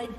Red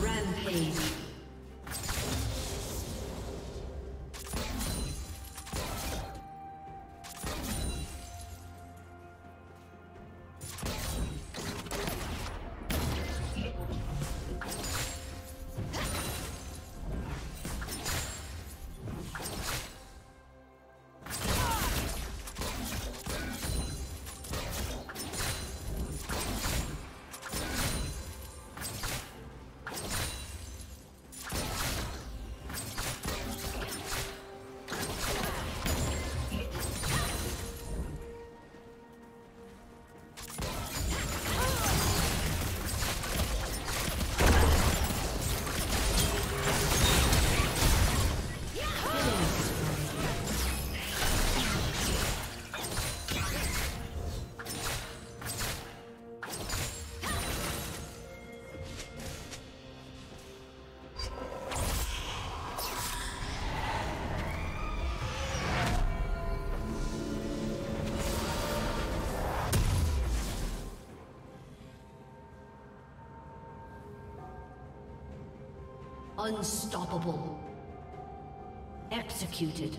Rampage. Unstoppable. Executed.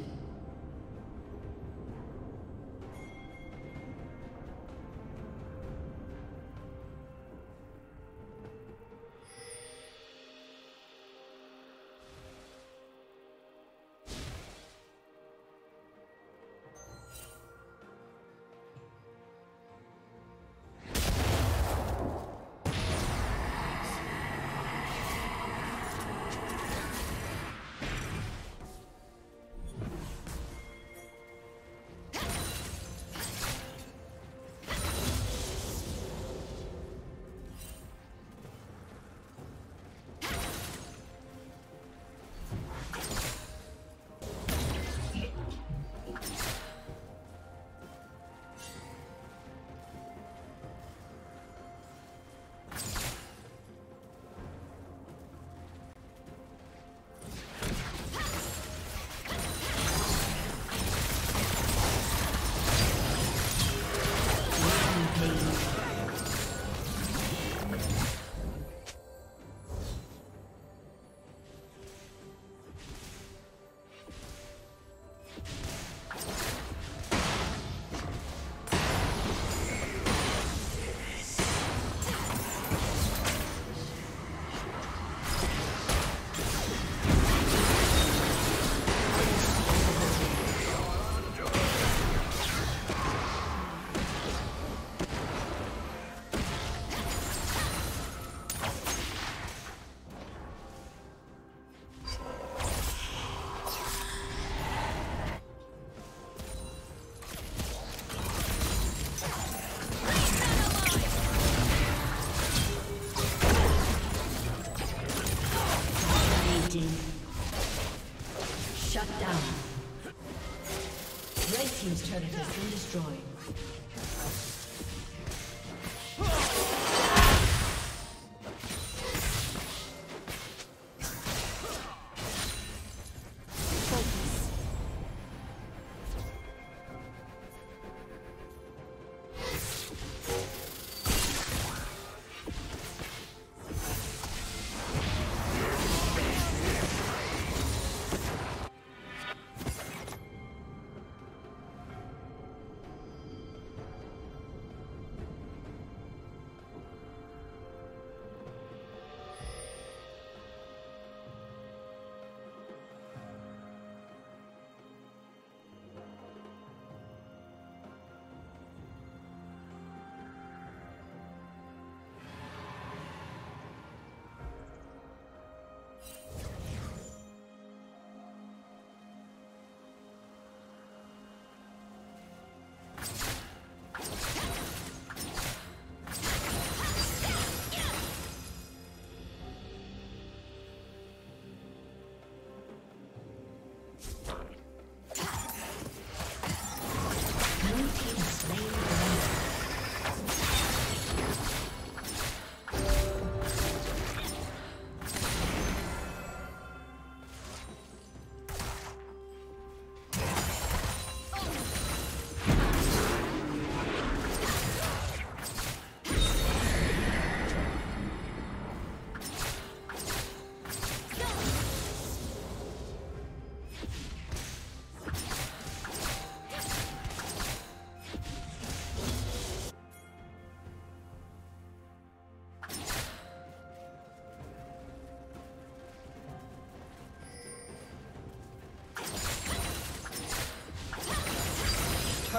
Shut down. Red team's turret has been destroyed.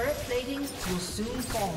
Turret plating will soon fall.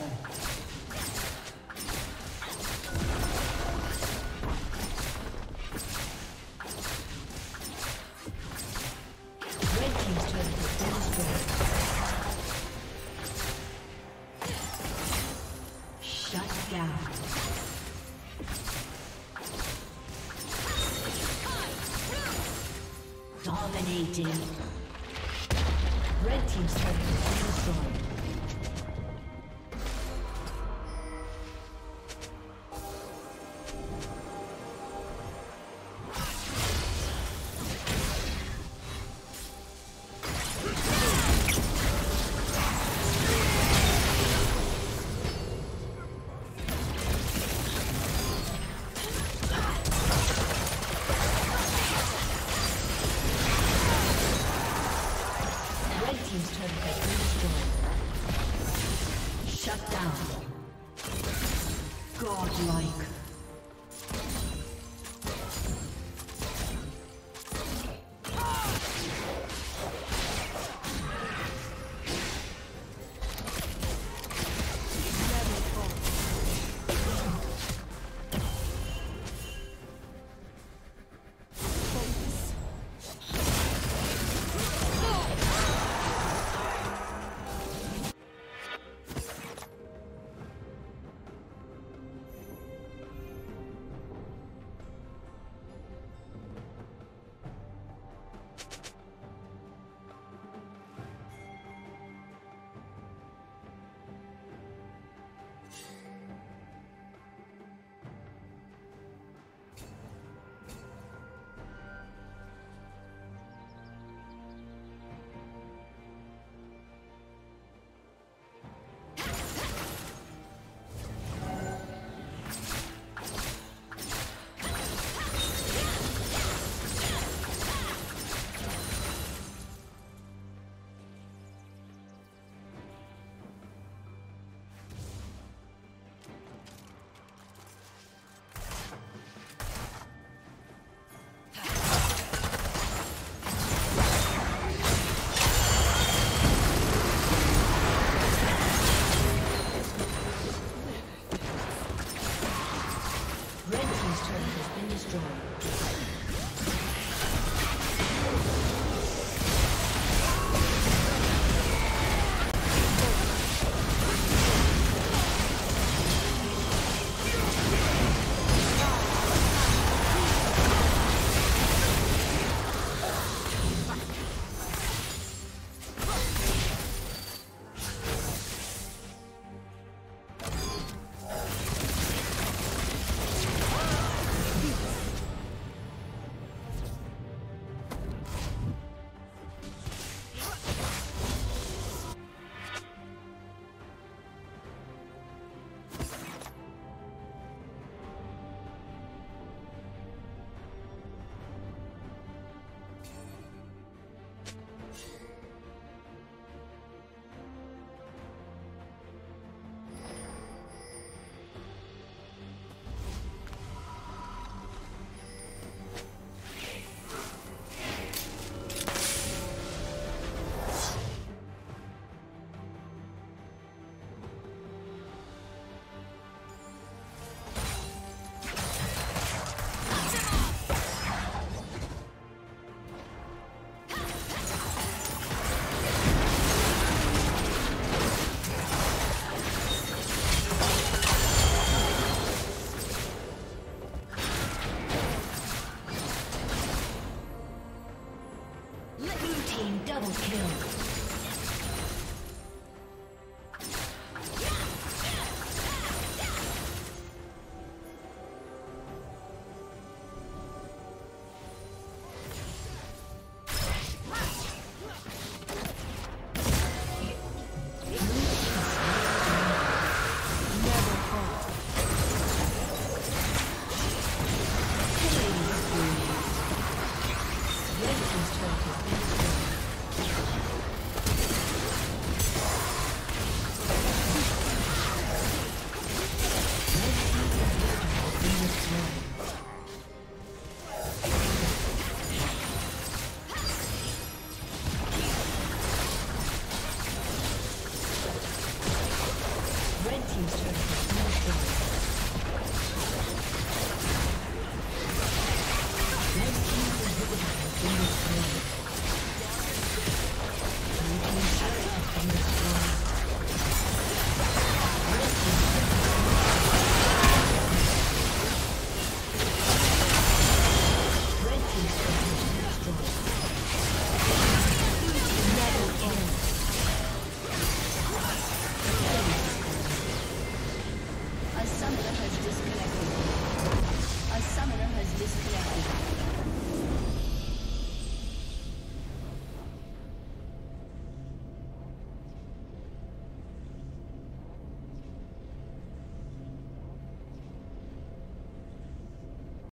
Double kill.